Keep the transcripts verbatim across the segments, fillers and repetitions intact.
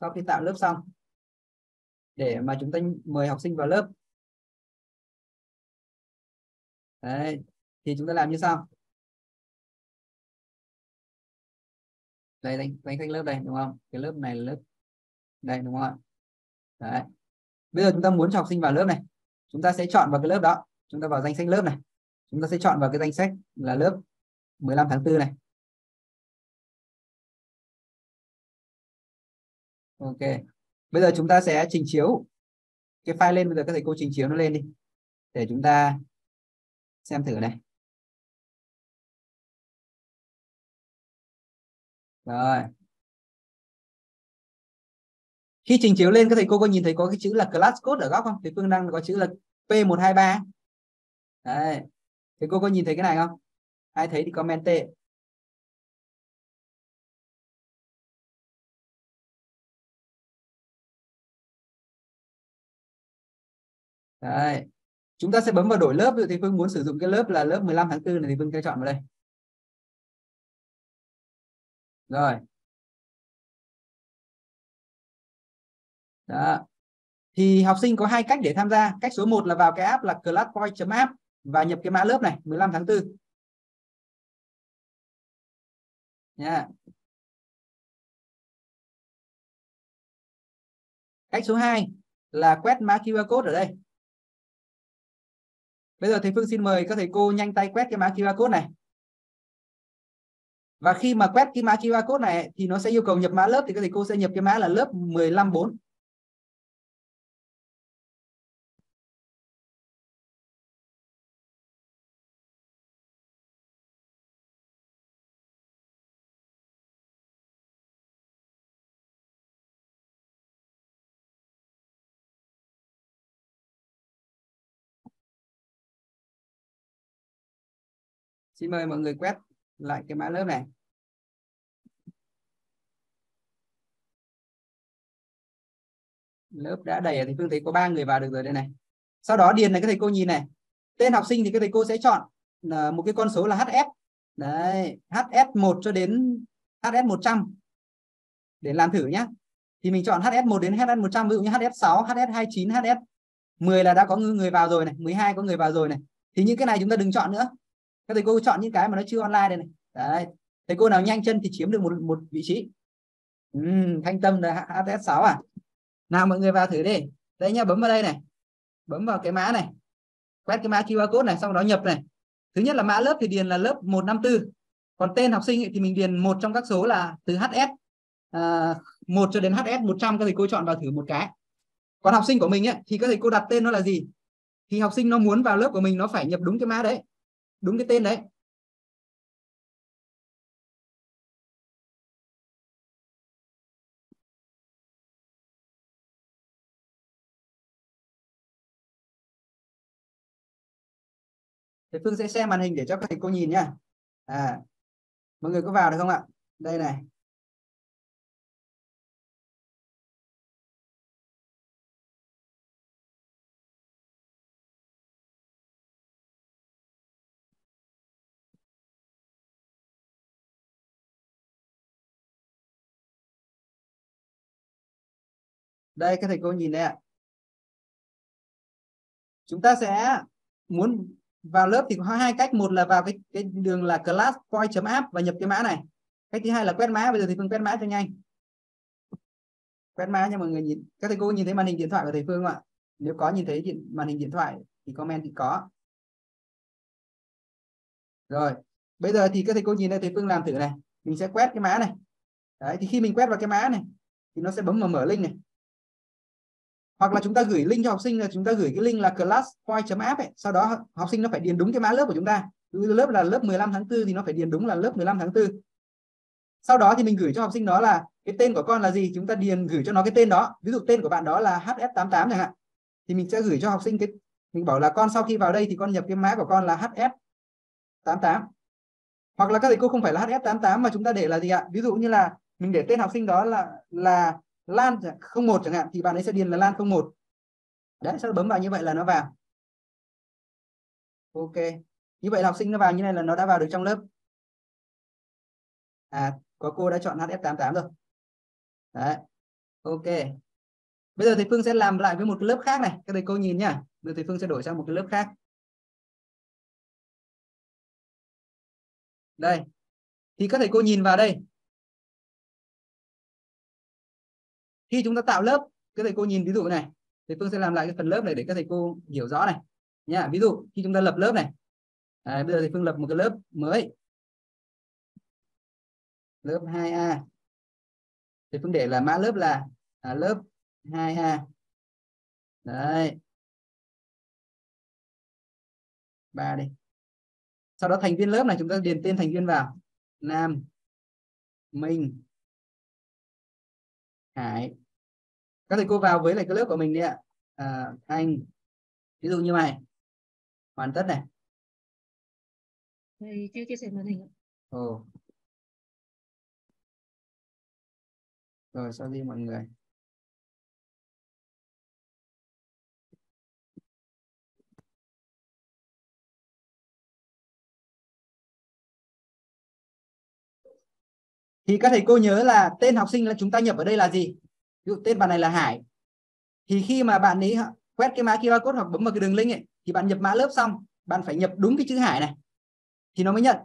sau khi tạo lớp xong để mà chúng ta mời học sinh vào lớp. Đấy, thì chúng ta làm như sau. Đây, danh danh sách lớp đây đúng không? Cái lớp này là lớp đây đúng không ạ? Đấy. Bây giờ chúng ta muốn cho học sinh vào lớp này, chúng ta sẽ chọn vào cái lớp đó. Chúng ta vào danh sách lớp này, chúng ta sẽ chọn vào cái danh sách là lớp mười lăm tháng tư này. Ok, bây giờ chúng ta sẽ trình chiếu cái file lên. Bây giờ các thầy cô trình chiếu nó lên đi để chúng ta xem thử này. Rồi, khi trình chiếu lên các thầy cô có nhìn thấy có cái chữ là class code ở góc không? Thì Phương đang có chữ là P một hai ba. Đấy, thầy cô có nhìn thấy cái này không? Ai thấy thì comment tệ. Đấy. Chúng ta sẽ bấm vào đổi lớp. Vậy thì Phương muốn sử dụng cái lớp là lớp mười lăm tháng tư này thì Phương sẽ chọn vào đây. Rồi. Đó. Thì học sinh có hai cách để tham gia. Cách số một là vào cái app là Classpoint chấm app và nhập cái mã lớp này mười lăm tháng tư. Yeah. Cách số hai là quét mã quy rờ code ở đây. Bây giờ thầy Phương xin mời các thầy cô nhanh tay quét cái mã quy rờ code này. Và khi mà quét cái mã quy rờ code này thì nó sẽ yêu cầu nhập mã lớp, thì các thầy cô sẽ nhập cái mã là lớp mười lăm bốn. Xin mời mọi người quét lại cái mã lớp này. Lớp đã đầy thì Phương thấy có ba người vào được rồi đây này. Sau đó điền này các thầy cô nhìn này. Tên học sinh thì các thầy cô sẽ chọn một cái con số là hát ép. Đấy, hát ép một cho đến hát ép một trăm để làm thử nhé. Thì mình chọn hát ép một đến hát ép một trăm, ví dụ như hát ép sáu, hát ép hai mươi chín, hát ép mười là đã có người vào rồi này, mười hai có người vào rồi này. Thì những cái này chúng ta đừng chọn nữa. Các thầy cô chọn những cái mà nó chưa online đây này. Đấy. Thầy cô nào nhanh chân thì chiếm được một một vị trí. Uhm, Thanh Tâm là hát ét sáu à? Nào mọi người vào thử đi. Đấy nhá, bấm vào đây này. Bấm vào cái mã này. Quét cái mã quy rờ code này, xong đó nhập này. Thứ nhất là mã lớp thì điền là lớp một năm tư. Còn tên học sinh thì mình điền một trong các số là từ hát ét một cho đến hát ét một trăm. Các thầy cô chọn vào thử một cái. Còn học sinh của mình ấy, thì các thầy cô đặt tên nó là gì? Thì học sinh nó muốn vào lớp của mình nó phải nhập đúng cái mã đấy. Đúng cái tên đấy. Thì Phương sẽ xem màn hình để cho các thầy cô nhìn nhá. À, mọi người có vào được không ạ? Đây này. Đây các thầy cô nhìn đây ạ. Chúng ta sẽ muốn vào lớp thì có hai cách. Một là vào cái, cái đường là classpoint chấm app và nhập cái mã này. Cách thứ hai là quét mã. Bây giờ thì Phương quét mã cho nhanh. Quét mã nha mọi người nhìn. Các thầy cô nhìn thấy màn hình điện thoại của thầy Phương không ạ? Nếu có nhìn thấy điện, màn hình điện thoại thì comment thì có. Rồi. Bây giờ thì các thầy cô nhìn đây, thầy Phương làm thử này. Mình sẽ quét cái mã này. Đấy, thì khi mình quét vào cái mã này thì nó sẽ bấm vào mở link này. Hoặc là chúng ta gửi link cho học sinh, là chúng ta gửi cái link là classpoint chấm app ấy, sau đó học sinh nó phải điền đúng cái mã lớp của chúng ta. Lớp là lớp mười lăm tháng tư thì nó phải điền đúng là lớp mười lăm tháng tư. Sau đó thì mình gửi cho học sinh đó là cái tên của con là gì, chúng ta điền gửi cho nó cái tên đó. Ví dụ tên của bạn đó là hát ét tám tám chẳng hạn. Thì mình sẽ gửi cho học sinh cái, mình bảo là con sau khi vào đây thì con nhập cái mã của con là hát ét tám tám. Hoặc là các thầy cô không phải là hát ét tám tám mà chúng ta để là gì ạ? Ví dụ như là mình để tên học sinh đó là là Lan không một chẳng hạn, thì bạn ấy sẽ điền là Lan không một. Đấy, sau đó bấm vào như vậy là nó vào. Ok. Như vậy là học sinh nó vào như này là nó đã vào được trong lớp. À, có cô đã chọn hát ét tám tám rồi. Đấy. Ok. Bây giờ thầy Phương sẽ làm lại với một lớp khác này. Các thầy cô nhìn nhá. Bây giờ thầy Phương sẽ đổi sang một cái lớp khác. Đây. Thì các thầy cô nhìn vào đây. Khi chúng ta tạo lớp, các thầy cô nhìn ví dụ này. Thầy Phương sẽ làm lại cái phần lớp này để các thầy cô hiểu rõ này. Nha, ví dụ khi chúng ta lập lớp này. À, bây giờ thầy Phương lập một cái lớp mới. Lớp hai A. Thầy Phương để là mã lớp là à, lớp hai A. Đấy. ba đi. Sau đó thành viên lớp này chúng ta điền tên thành viên vào. Nam, Minh, Hải. Các thầy cô vào với lại cái lớp của mình đi ạ. À, anh. Ví dụ như này. Hoàn tất này. Thầy chưa chia sẻ màn hình ạ. Ồ. Rồi, sorry mọi người. Thì các thầy cô nhớ là tên học sinh là chúng ta nhập ở đây là gì? Ví dụ tên bạn này là Hải. Thì khi mà bạn ấy quét cái mã quy rờ code hoặc bấm vào cái đường link ấy, thì bạn nhập mã lớp xong, bạn phải nhập đúng cái chữ Hải này thì nó mới nhận.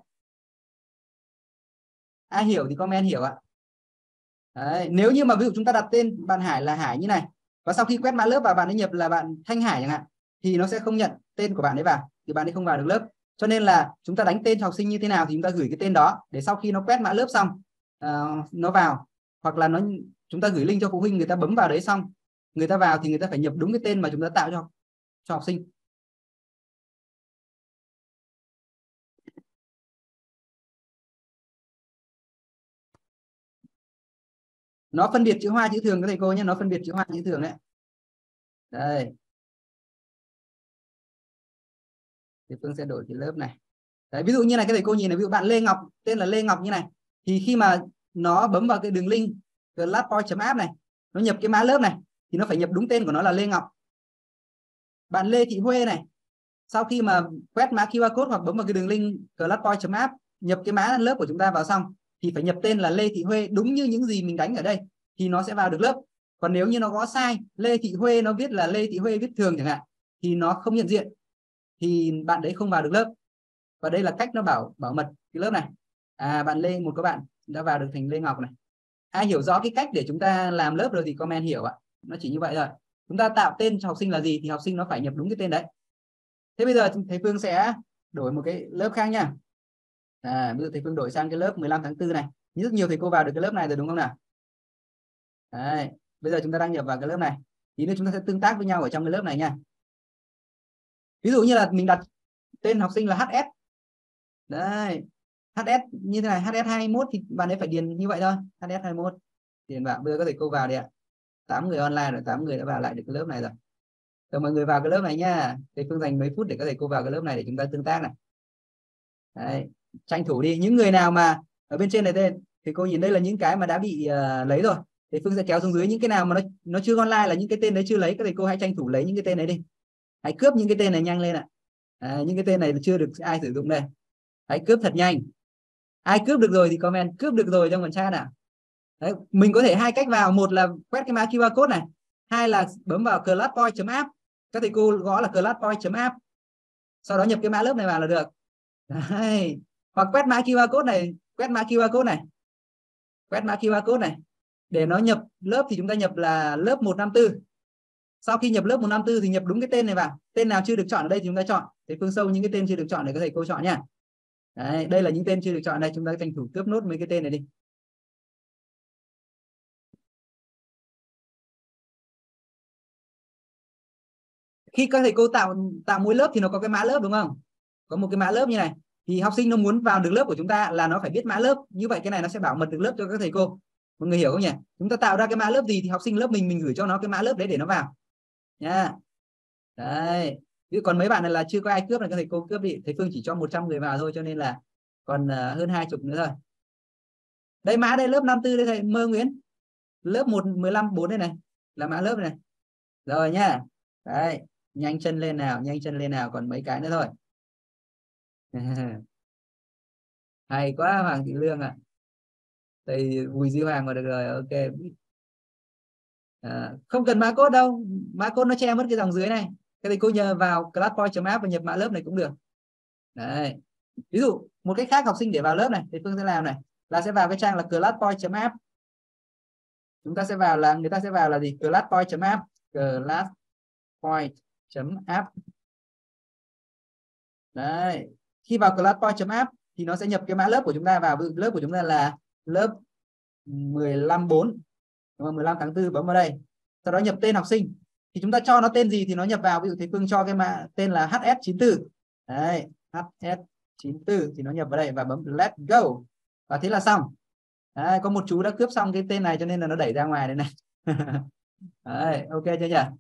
Ai hiểu thì comment hiểu ạ. Đấy, nếu như mà ví dụ chúng ta đặt tên bạn Hải là Hải như này và sau khi quét mã lớp và bạn ấy nhập là bạn Thanh Hải chẳng hạn, thì nó sẽ không nhận tên của bạn ấy vào, thì bạn ấy không vào được lớp. Cho nên là chúng ta đánh tên học sinh như thế nào thì chúng ta gửi cái tên đó để sau khi nó quét mã lớp xong uh, nó vào, hoặc là nó chúng ta gửi link cho phụ huynh, người ta bấm vào đấy xong người ta vào thì người ta phải nhập đúng cái tên mà chúng ta tạo cho cho học sinh. Nó phân biệt chữ hoa chữ thường các thầy cô nhé, nó phân biệt chữ hoa chữ thường đấy. Đây. Thì Phương sẽ đổi cái lớp này. Đấy, ví dụ như này các thầy cô nhìn này, ví dụ bạn Lê Ngọc, tên là Lê Ngọc như này, thì khi mà nó bấm vào cái đường link classpoint chấm app này, nó nhập cái mã lớp này thì nó phải nhập đúng tên của nó là Lê Ngọc. Bạn Lê Thị Huê này, sau khi mà quét mã quy rờ code hoặc bấm vào cái đường link classpoint chấm app, nhập cái mã lớp của chúng ta vào xong thì phải nhập tên là Lê Thị Huê đúng như những gì mình đánh ở đây thì nó sẽ vào được lớp. Còn nếu như nó có sai, Lê Thị Huê nó viết là Lê Thị Huê viết thường chẳng hạn, thì nó không nhận diện, thì bạn đấy không vào được lớp. Và đây là cách nó bảo bảo mật cái lớp này. À, bạn Lê, một các bạn đã vào được thành Lê Ngọc này. Ai hiểu rõ cái cách để chúng ta làm lớp rồi thì comment hiểu ạ. Nó chỉ như vậy rồi. Chúng ta tạo tên cho học sinh là gì thì học sinh nó phải nhập đúng cái tên đấy. Thế bây giờ thầy Phương sẽ đổi một cái lớp khác nha. À, bây giờ thầy Phương đổi sang cái lớp mười lăm tháng tư này. Rất nhiều thầy cô vào được cái lớp này rồi đúng không nào? Đấy, bây giờ chúng ta đăng nhập vào cái lớp này. Tí nữa chúng ta sẽ tương tác với nhau ở trong cái lớp này nha. Ví dụ như là mình đặt tên học sinh là hát ét. Đấy, hát ét như thế này, hát ét hai mốt thì bạn ấy phải điền như vậy thôi. hát ét hai mốt điền vào. Bây giờ các thầy cô vào đi ạ. tám người online rồi, tám người đã vào lại được cái lớp này rồi. Rồi mọi người vào cái lớp này nha. Thầy Phương dành mấy phút để các thầy cô vào cái lớp này để chúng ta tương tác này. Đấy. Tranh thủ đi, những người nào mà ở bên trên này tên thì cô nhìn đây là những cái mà đã bị uh, lấy rồi, thì Phương sẽ kéo xuống dưới. Những cái nào mà nó, nó chưa online là những cái tên đấy chưa lấy, các thầy cô hãy tranh thủ lấy những cái tên đấy đi, hãy cướp những cái tên này nhanh lên ạ. À. À, những cái tên này chưa được ai sử dụng đây, hãy cướp thật nhanh. Ai cướp được rồi thì comment cướp được rồi trong phần chat nào. Đấy, mình có thể hai cách vào, một là quét cái mã quy rờ code này, hai là bấm vào classpoint chấm app, các thầy cô gõ là classpoint chấm app, sau đó nhập cái mã lớp này vào là được. Đấy. Hoặc quét mã quy rờ code này, quét mã quy rờ code này. Quét mã quy rờ code này. Để nó nhập lớp thì chúng ta nhập là lớp một năm tư. Sau khi nhập lớp một năm tư thì nhập đúng cái tên này vào. Tên nào chưa được chọn ở đây thì chúng ta chọn. Thầy Phương sâu những cái tên chưa được chọn để các thầy cô chọn nha. Đấy, đây là những tên chưa được chọn này, chúng ta tranh thủ cướp nốt mấy cái tên này đi. Khi các thầy cô tạo tạo mỗi lớp thì nó có cái mã lớp đúng không? Có một cái mã lớp như này. Thì học sinh nó muốn vào được lớp của chúng ta là nó phải biết mã lớp. Như vậy cái này nó sẽ bảo mật được lớp cho các thầy cô. Mọi người hiểu không nhỉ? Chúng ta tạo ra cái mã lớp gì thì học sinh lớp mình mình gửi cho nó cái mã lớp đấy để nó vào. Nha. Đấy. Còn mấy bạn này là chưa có ai cướp này, các thầy cô cướp đi. Thầy Phương chỉ cho một trăm người vào thôi cho nên là còn hơn hai chục nữa thôi. Đây mã đây lớp năm tư đây thầy Mơ Nguyễn. Lớp một mười lăm bốn đây này là mã lớp này. Rồi nha. Đấy, nhanh chân lên nào, nhanh chân lên nào, còn mấy cái nữa thôi. Hay quá Hoàng Thị Lương ạ. À. Thầy Bùi Duy Hoàng vào được rồi. Ok. À, không cần mã code đâu, mã code nó che mất cái dòng dưới này. Các thầy cô nhờ vào classpoint.app và nhập mã lớp này cũng được. Đấy. Ví dụ một cách khác học sinh để vào lớp này thì Phương sẽ làm này là sẽ vào cái trang là classpoint.app. Chúng ta sẽ vào là người ta sẽ vào là gì? classpoint.app, classpoint.app. Đấy, khi vào classpoint.app thì nó sẽ nhập cái mã lớp của chúng ta vào. Lớp của chúng ta là lớp mười lăm bốn. mười lăm tháng tư bấm vào đây. Sau đó nhập tên học sinh. Thì chúng ta cho nó tên gì thì nó nhập vào. Ví dụ thì Phương cho cái mã tên là hát ét chín tư. Đấy, hát ét chín tư thì nó nhập vào đây và bấm let's go. Và thế là xong. Đấy, có một chú đã cướp xong cái tên này cho nên là nó đẩy ra ngoài đây này. Đấy, ok chưa nhỉ?